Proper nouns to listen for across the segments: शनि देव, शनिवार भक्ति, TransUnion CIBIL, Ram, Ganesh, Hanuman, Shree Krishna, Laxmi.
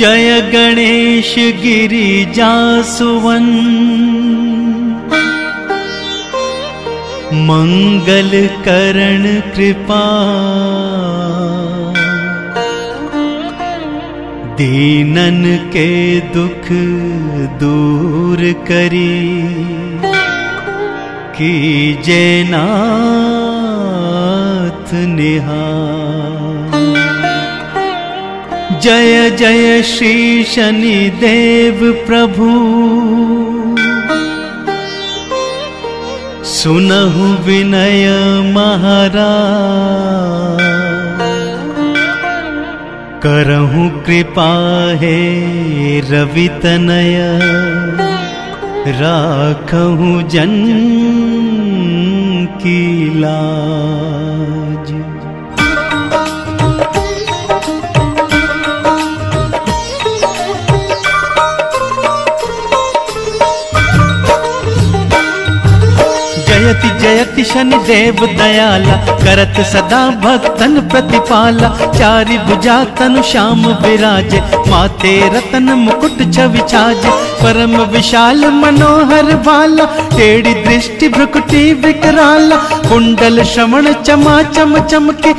जय गणेश गिरिजा सुवन, मंगल करण कृपा, दीनन के दुख दूर करी, कीजे नाथ निहार। जय जय श्री शनि देव प्रभु, सुनहु विनय महाराज, करहु कृपा हे रवि तनय, राखहु जन की लाज। जयति जयति शनि देव दयाला, करत सदा भक्तन प्रतिपाला, चारि भुजा तनु श्याम विराजे, माथे रतन मुकुट छवि छाजे, परम विशाल मनोहर बाला, टेढ़ी दृष्टि भ्रुकुटी विकराला, कुंडल श्रवण चमा चम चमके,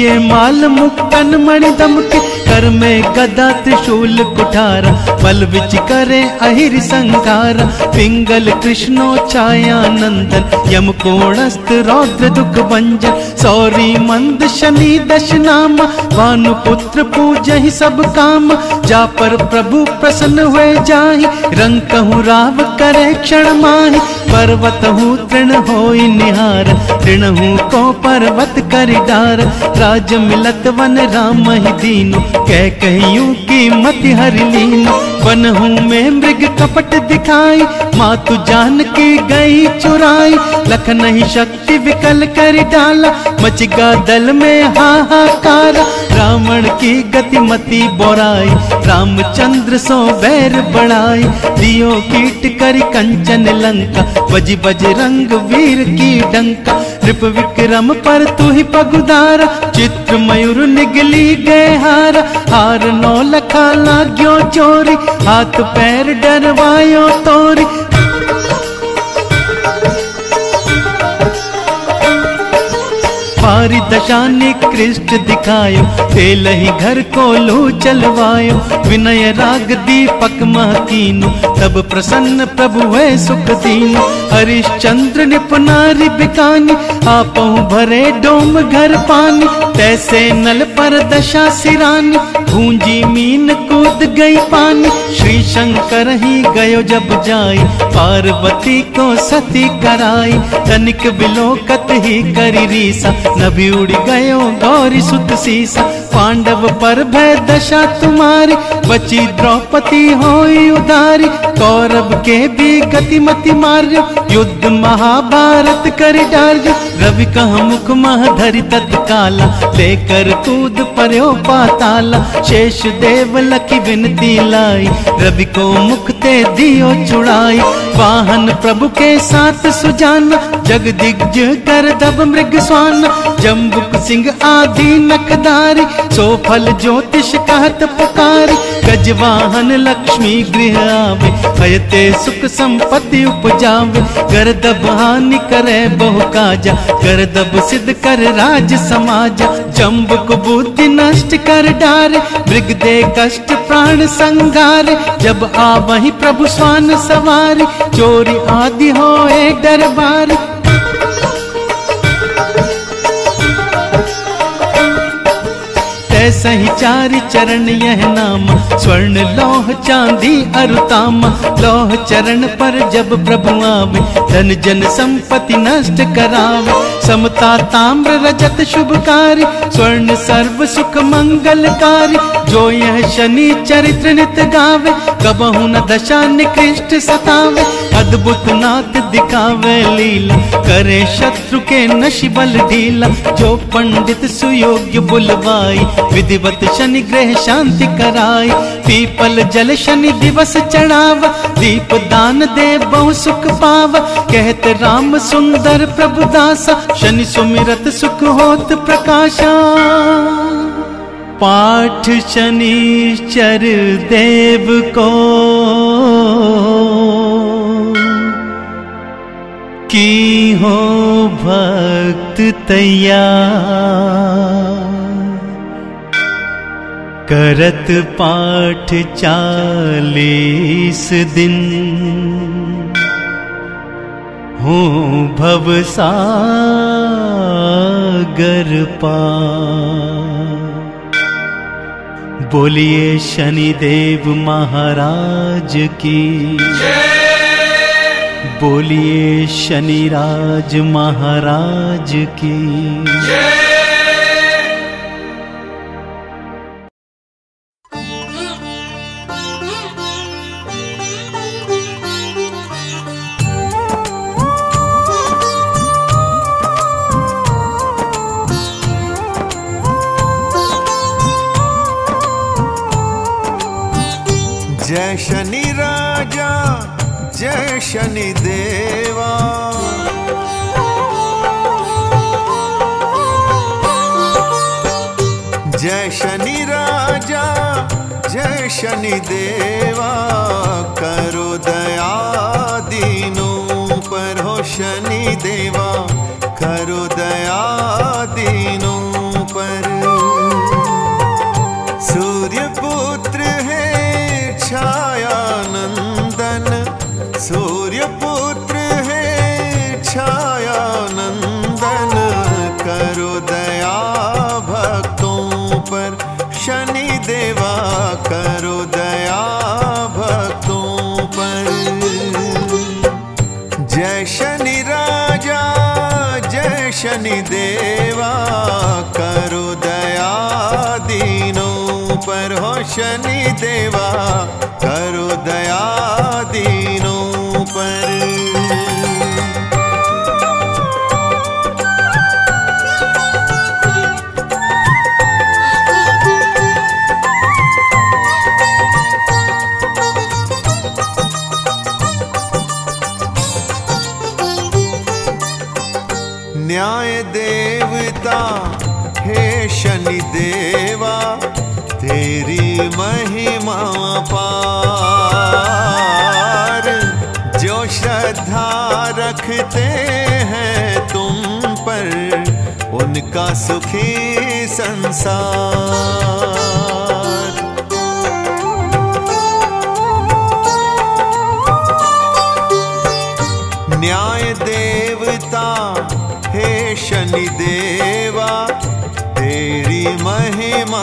ये माल मुक्तन मणि दमके, कर में गदा त्रिशूल कुठारा, बल विच करे अहिर संघारा, पिंगल कृष्णो छाया नंदन, यम कोणस्थ रौद्र दुख भंजन, सौरी मंद शनि दशनामा, भानु पुत्र पूजहि सब काम, जा पर प्रभु प्रसन्न हुए जाहि, रंकहु राव करे क्षण माहि, पर्वतहु तृण होई निहार, तृणहु को पर्वत करि डार, राज मिलत वन राम ही दीनु, कह कहियूं की मति हरि लीनु, बनहु में मृग कपट दिखाई, मातु जान के गई चुराई, लखनहि शक्ति विकल करि डाला, मचगा दल में हाहाकार, रावण की गति मति बोराई, रामचंद्र सो बैर बढ़ाई, दियो कीट करि कंचन लंका, बजी बजरंग वीर की डंका, नृप विक्रम पर तू ही पगुदारा, चित्र मयूर निगली गए हारा, हार नौ लखा लाग्यो चोरी, हाथ पैर डरवायो तोरी। पारी दशा निकृष्ट दिखायो, तेलहि घर को लो चलवायो, विनय राग दीपक महकीनु, तब प्रसन्न प्रभु है सुख दीनु, हरिश्चंद्र निपुनारी बिकानी, आपहु भरे डोम घर पानी, तैसे नल पर दशा सिरानी, गूंजी मीन कूद गई पानी, श्री शंकर ही गयो जब जाई, पार्वती को सती कराई, तनिक बिलोकत ही करी रीसा, नभी उड़ गयो गौरी सुत सीसा, पांडव पर भय दशा तुम्हारी, बची द्रौपदी होई उदारी, कौरव के भी गतिमति मार्यो, युद्ध महाभारत कर डार्यो, रवि कह मुख मह धरि तत्काला, लेकर कूद पर्यो पाताला, शेष देव लखी विनती लाई, रवि को मुक्ते दियो छुड़ाई, वाहन प्रभु के साथ सुजाना, जगदिग्ज कर दब मृग स्वान, जम्बुक सिंह आदि नखदारी, सोफल ज्योतिष कहत पुकारी, गजवाहन लक्ष्मी गृह आवे, भयते सुख संपत्ति उपजावे, गर्दभ हानि करे बहु काजा, गर्दभ सिद्ध कर राज समाजा, जम्बुक बुद्धि नष्ट कर डारे, मृग दे कष्ट प्राण संगारे, जब आवहि प्रभु स्वान सवारी, चोरी आदि होए दरबारी। सही चारि चरण यह नाम, स्वर्ण लोह चांदी अरुताम, लोह चरण पर जब प्रभु आवे, धन जन संपत्ति नष्ट करावे, समता ताम्र रजत शुभकारी, स्वर्ण सर्व सुख मंगलकारी, जो यह शनि चरित्र नित गावे, कबहु न दशा निकृष्ट सतावे, अद्भुत नाथ दिखावे लीला, करे शत्रु के नशि बल ढीला, जो पंडित सुयोग्य बुलवाई, विधिवत शनि ग्रह शांति कराई, पीपल जल शनि दिवस चढ़ाव, दीप दान दे बहु सुख पाव, कहत राम सुंदर प्रभु दासा, शनि सुमिरत सुख होत प्रकाशा, पाठ शनिचर देव को की हो भक्त तैयार, करत पाठ 40 दिन हो भवसागर पार। बोलिए शनि देव महाराज की, बोलिए शनिराज महाराज की। जय शनि राजा, जय शनि देवा, जय शनि राजा, जय शनि देवा, करो दया दीनों पर हो शनि देवा, करो दया दीनों पर। सूर्य पुत्र है छाया नंदन, सूर्य पुत्र है छाया नंदन, करो दया भक्तों पर शनि देवा, करो दया भक्तों पर। जय शनि राजा, जय शनि देवा, करो दया दीनों पर हो शनि देवा, करो दया दीनों पर। न्याय देवता हे शनि देवा, तेरी महिमा पार, जो श्रद्धा रखते हैं तुम पर उनका सुखी संसार। न्याय देवता हे शनि देवा, तेरी महिमा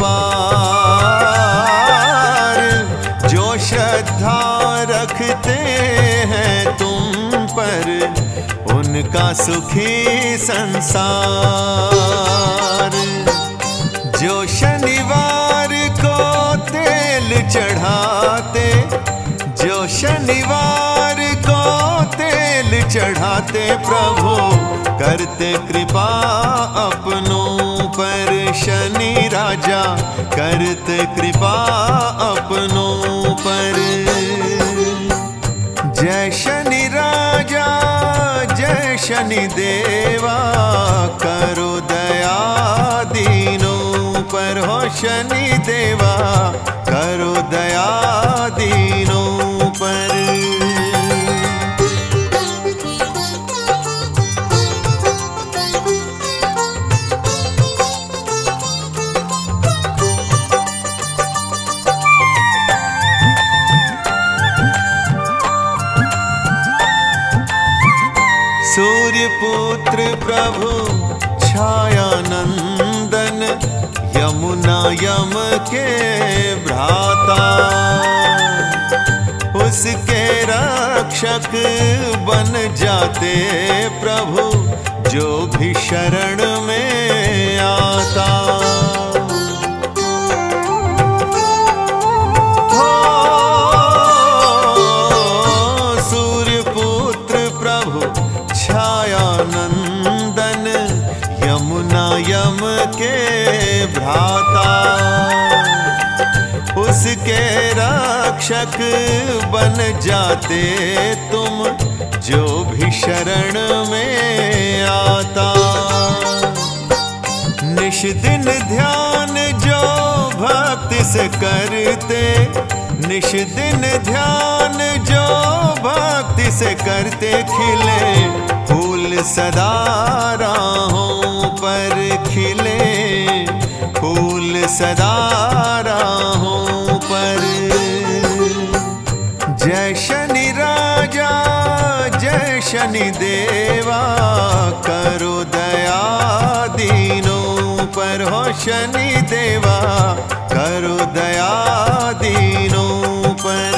पार, जो श्रद्धा रखते हैं तुम पर उनका सुखी संसार। जो शनिवार को तेल चढ़ाते, जो शनिवार को तेल चढ़ाते प्रभु, करते कृपा अपनों पर शनि राजा, करते कृपा अपनों पर। जय शनि राजा, जय शनि देवा, करो दया दीनों पर हो शनि देवा, करो दया दीनों पर। पुत्र प्रभु छाया नंदन, यमुना यम के भ्राता, उसके रक्षक बन जाते प्रभु जो भी शरण में आता। यम के भ्राता, उसके रक्षक बन जाते तुम जो भी शरण में आता। निष्दिन ध्यान जो निवास करते, निश दिन ध्यान जो भक्ति से करते खिले, फूल सदा राहों पर खिले, फूल सदा राहों पर। जय शनि राजा, जय शनि देवा, करो दया दीनों पर हो शनि देवा, करो दया दीनों पर।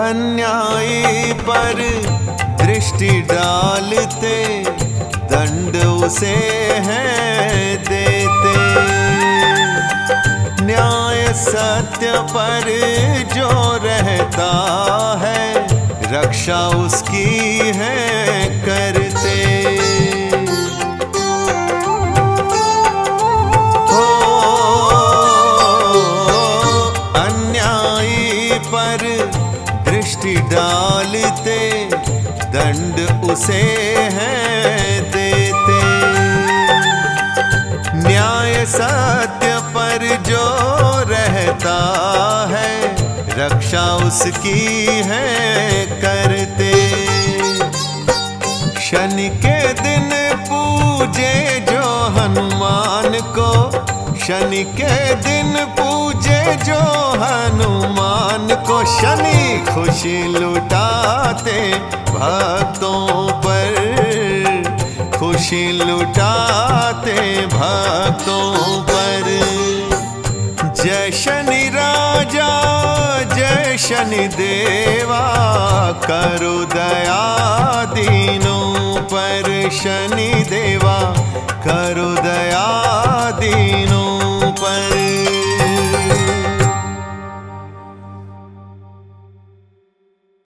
अन्यायी पर दृष्टि डालते, दंड उसे हैं देते, न्याय सत्य पर जो रहता है, रक्षा उसकी है करते। हो अन्यायी पर दृष्टि डालते, दंड उसे हैं देते, न्याय सत्य पर जो रहता है, रक्षा उसकी है करते। शनि के दिन पूजे जो हनुमान को, शनि के दिन पूजे जो हनुमान को, शनि खुशी लुटाते भक्तों पर, खुशी लुटाते भक्तों पर। जय शनि राजा, जय शनि देवा, करो दया दीनों पर शनि देवा, करो दया